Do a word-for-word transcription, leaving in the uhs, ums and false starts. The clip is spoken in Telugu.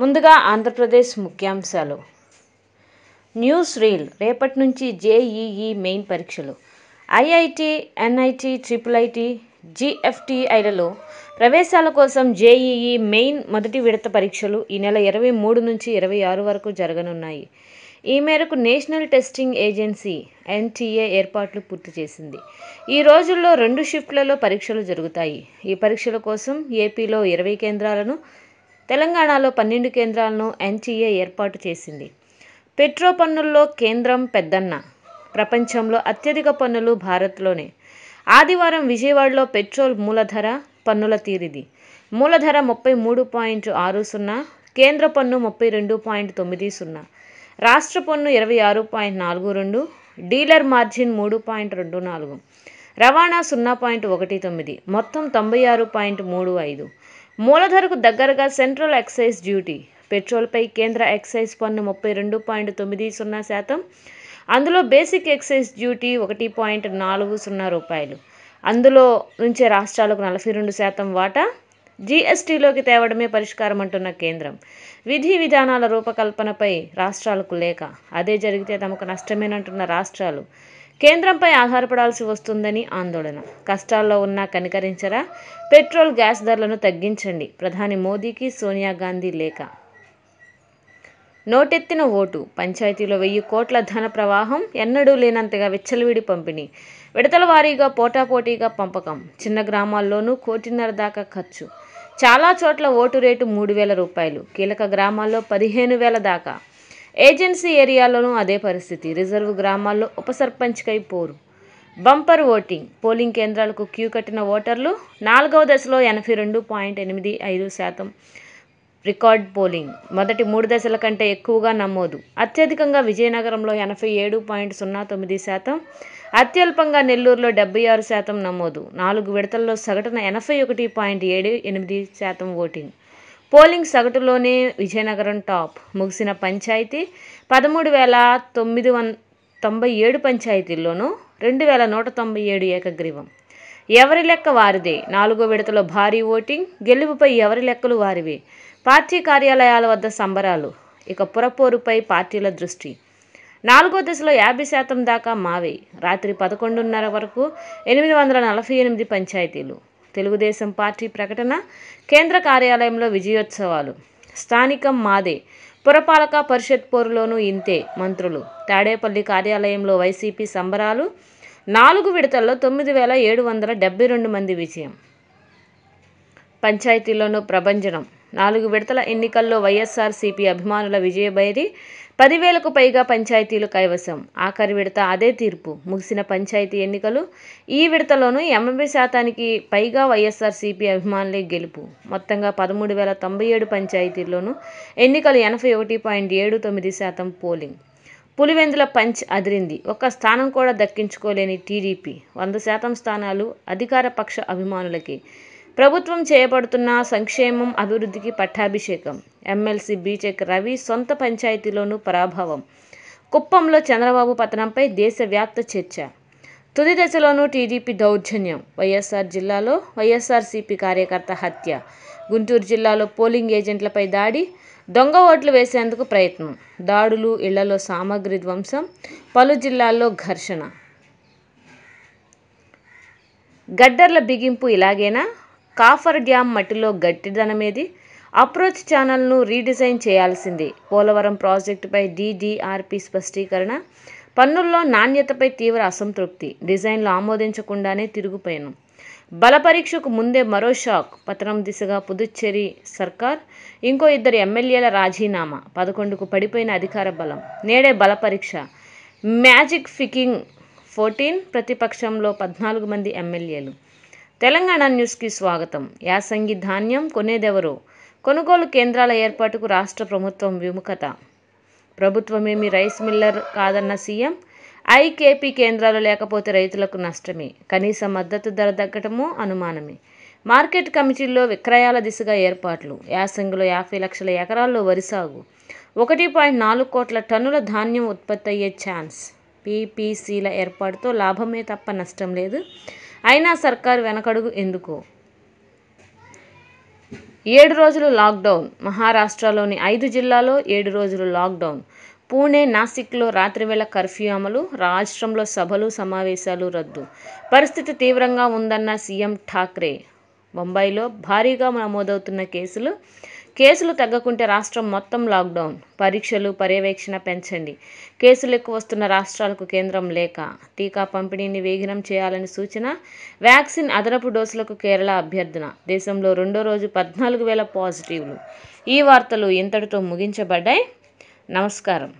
ముందుగా ఆంధ్రప్రదేశ్ ముఖ్యాంశాలు. News reel. రేపటి నుంచి జేఈఈ మెయిన్ పరీక్షలు, ఐఐటి, ఎన్ఐటి, ట్రిపుల్ ఐటి, జిఎఫ్టిఐలలో ప్రవేశాల కోసం జేఈఈ మెయిన్ మొదటి విడత పరీక్షలు ఈ నెల ఇరవై మూడు నుంచి ఇరవై ఆరు వరకు జరగనున్నాయి. ఈ మేరకు నేషనల్ టెస్టింగ్ ఏజెన్సీ ఎన్టీఏ ఏర్పాట్లు పూర్తి చేసింది. ఈ రోజుల్లో రెండు షిఫ్ట్లలో పరీక్షలు జరుగుతాయి. ఈ పరీక్షల కోసం ఏపీలో ఇరవై కేంద్రాలను, తెలంగాణలో పన్నెండు కేంద్రాలను ఎన్టీఏ ఏర్పాటు చేసింది. పెట్రో పన్నుల్లో కేంద్రం పెద్దన్న. ప్రపంచంలో అత్యధిక పన్నులు భారత్లోనే. ఆదివారం విజయవాడలో పెట్రోల్ మూలధర పన్నుల తీరిది. మూలధర ముప్పై మూడు పాయింట్ ఆరు సున్నా, కేంద్ర పన్ను ముప్పై రెండు పాయింట్ తొమ్మిది సున్నా, రాష్ట్ర పన్ను ఇరవై ఆరు పాయింట్ నాలుగు రెండు, డీలర్ మార్జిన్ మూడు పాయింట్ రెండు నాలుగు, రవాణా సున్నా పాయింట్ ఒకటి తొమ్మిది, మొత్తం తొంభై ఆరు పాయింట్ మూడు ఐదు. మూలధరకు దగ్గరగా సెంట్రల్ ఎక్సైజ్ డ్యూటీ. పెట్రోల్పై కేంద్ర ఎక్సైజ్ పన్ను ముప్పై రెండు పాయింట్ తొమ్మిది సున్నా శాతం, అందులో బేసిక్ ఎక్సైజ్ డ్యూటీ ఒకటి పాయింట్ నాలుగు సున్నా రూపాయలు, అందులో నుంచే రాష్ట్రాలకు నలభై రెండు శాతం వాటా. జీఎస్టీలోకి తేవడమే పరిష్కారం అంటున్న కేంద్రం, విధి విధానాల రూపకల్పనపై రాష్ట్రాలకు లేఖ. అదే జరిగితే తమకు నష్టమేనంటున్న రాష్ట్రాలు కేంద్రంపై ఆధారపడాల్సి వస్తుందని ఆందోళన. కష్టాల్లో ఉన్నా కనికరించరా, పెట్రోల్ గ్యాస్ ధరలను తగ్గించండి, ప్రధాని మోదీకి సోనియా గాంధీ లేఖ. నోటెత్తిన ఓటు. పంచాయతీలో వెయ్యి కోట్ల ధన ప్రవాహం, ఎన్నడూ లేనంతగా విచ్చలవిడి పంపిణీ, విడతల వారీగా పోటాపోటీగా పంపకం, చిన్న గ్రామాల్లోనూ కోటిన్నర దాకా ఖర్చు. చాలా చోట్ల ఓటు రేటు మూడు వేల రూపాయలు, కీలక గ్రామాల్లో పదిహేను వేల దాకా. ఏజెన్సీ ఏరియాలోనూ అదే పరిస్థితి. రిజర్వ్ గ్రామాల్లో ఉప సర్పంచ్కై పోరు. Bumper voting. పోలింగ్ కేంద్రాలకు క్యూ కట్టిన ఓటర్లు. నాలుగవ దశలో ఎనభై రెండు పాయింట్ ఎనిమిది ఐదు శాతం రికార్డ్ పోలింగ్. మొదటి మూడు దశల కంటే ఎక్కువగా నమోదు. అత్యధికంగా విజయనగరంలో ఎనభై ఏడు పాయింట్ సున్నా తొమ్మిది శాతం, అత్యల్పంగా నెల్లూరులో డెబ్బై ఆరు శాతం నమోదు. నాలుగు విడతల్లో సగటున ఎనభై ఒకటి పాయింట్ ఏడు ఎనిమిది శాతం ఓటింగ్. పోలింగ్ సగటులోనే విజయనగరం టాప్. ముగిసిన పంచాయతీ పదమూడు వేల తొమ్మిది వన్ తొంభై ఏడు పంచాయతీల్లోనూ రెండు వేల నూట తొంభై ఏడు ఏకగ్రీవం. ఎవరి లెక్క వారిదే. నాలుగో విడతలో భారీ ఓటింగ్. గెలుపుపై ఎవరి లెక్కలు వారివే. పార్టీ కార్యాలయాల వద్ద సంబరాలు. ఇక పురపోరుపై పార్టీల దృష్టి. నాలుగో దశలో యాభై శాతం దాకా మావే. రాత్రి పదకొండున్నర వరకు ఎనిమిది వందల నలభై ఎనిమిది పంచాయతీలు. తెలుగుదేశం పార్టీ ప్రకటన. కేంద్ర కార్యాలయంలో విజయోత్సవాలు. స్థానికం మాదే. పురపాలక పరిషత్ పోరులోనూ ఇంతే. మంత్రులు. తాడేపల్లి కార్యాలయంలో వైసీపీ సంబరాలు. నాలుగు విడతల్లో తొమ్మిది వేల ఏడు వందల డెబ్బై రెండు మంది విజయం. పంచాయతీల్లోనూ ప్రభంజనం. నాలుగు విడతల ఎన్నికల్లో వైఎస్ఆర్సీపీ అభిమానుల విజయభైరి. పదివేలకు పైగా పంచాయతీలు కైవసం. ఆఖరి విడత అదే తీర్పు. ముగిసిన పంచాయతీ ఎన్నికలు. ఈ విడతలోనూ ఎనభై శాతానికి పైగా వైఎస్ఆర్సీపీ అభిమానులే గెలుపు. మొత్తంగా పదమూడు వేల తొంభై ఏడు పంచాయతీల్లోనూ ఎన్నికలు ఎనభై ఒకటి పాయింట్ ఏడు తొమ్మిది శాతం పోలింగ్. పులివెందుల పంచ్ అదిరింది. ఒక్క స్థానం కూడా దక్కించుకోలేని టీడీపీ వంద శాతం స్థానాలు అధికార పక్ష అభిమానులకి. ప్రభుత్వం చేయబడుతున్న సంక్షేమం, అభివృద్ధికి పట్టాభిషేకం. ఎమ్మెల్సీ బీచెక్ రవి సొంత పంచాయతీలోనూ పరాభవం. కుప్పంలో చంద్రబాబు పతనంపై దేశవ్యాప్త చర్చ. తుది దశలోనూ టీడీపీ దౌర్జన్యం. వైఎస్ఆర్ జిల్లాలో వైఎస్ఆర్సీపీ కార్యకర్త హత్య. గుంటూరు జిల్లాలో పోలింగ్ ఏజెంట్లపై దాడి. దొంగ ఓట్లు వేసేందుకు ప్రయత్నం. దాడులు, ఇళ్లలో సామాగ్రి ధ్వంసం. పలు జిల్లాల్లో ఘర్షణ. గడ్డర్ల బిగింపు ఇలాగేనా? కాఫర్ డ్యామ్ మట్టిలో గట్టిదనమేది? అప్రోచ్ ఛానల్ను రీడిజైన్ చేయాల్సింది. పోలవరం ప్రాజెక్టుపై డీడీఆర్పీ స్పష్టీకరణ. పన్నుల్లో నాణ్యతపై తీవ్ర అసంతృప్తి. డిజైన్లు ఆమోదించకుండానే తిరుగుపయనం. బలపరీక్షకు ముందే మరో షాక్. పతనం దిశగా పుదుచ్చేరి సర్కార్. ఇంకో ఇద్దరు ఎమ్మెల్యేల రాజీనామా. పదకొండుకు పడిపోయిన అధికార బలం. నేడే బలపరీక్ష. Magic ఫికింగ్ fourteen. ప్రతిపక్షంలో పద్నాలుగు మంది ఎమ్మెల్యేలు. తెలంగాణ న్యూస్కి స్వాగతం. యాసంగి ధాన్యం కొనేదెవరో. కొనుగోలు కేంద్రాల ఏర్పాటుకు రాష్ట్ర ప్రభుత్వం విముఖత. ప్రభుత్వమేమి రైస్ మిల్లర్ కాదన్న సీఎం. ఐకేపీ కేంద్రాలు లేకపోతే రైతులకు నష్టమే. కనీస మద్దతు ధర తగ్గటమూ అనుమానమే. మార్కెట్ కమిటీల్లో విక్రయాల దిశగా ఏర్పాట్లు. యాసంగిలో యాభై లక్షల ఎకరాల్లో వరిసాగు. ఒకటి పాయింట్ నాలుగు కోట్ల టన్నుల ధాన్యం ఉత్పత్తి అయ్యే ఛాన్స్. పీపీసీల ఏర్పాటుతో లాభమే తప్ప నష్టం లేదు. అయినా సర్కారు వెనకడుగు ఎందుకు? ఏడు రోజులు లాక్‌డౌన్. మహారాష్ట్రలోని ఐదు జిల్లాల్లో ఏడు రోజులు లాక్‌డౌన్. పూణే, నాసిక్లో రాత్రివేళ కర్ఫ్యూ అమలు. రాష్ట్రంలో సభలు, సమావేశాలు రద్దు. పరిస్థితి తీవ్రంగా ఉందన్న సీఎం ఠాక్రే. ముంబైలో భారీగా నమోదవుతున్న కేసులు కేసులు తగ్గకుంటే రాష్ట్రం మొత్తం లాక్డౌన్. పరీక్షలు, పర్యవేక్షణ పెంచండి. కేసులు ఎక్కువ వస్తున్న రాష్ట్రాలకు కేంద్రం లేక. టీకా పంపిణీని వేగనం చేయాలని సూచన. వ్యాక్సిన్ అదనపు డోసులకు కేరళ అభ్యర్థన. దేశంలో రెండో రోజు పద్నాలుగు వేల పాజిటివ్లు. ఈ వార్తలు ఇంతటితో ముగించబడ్డాయి. నమస్కారం.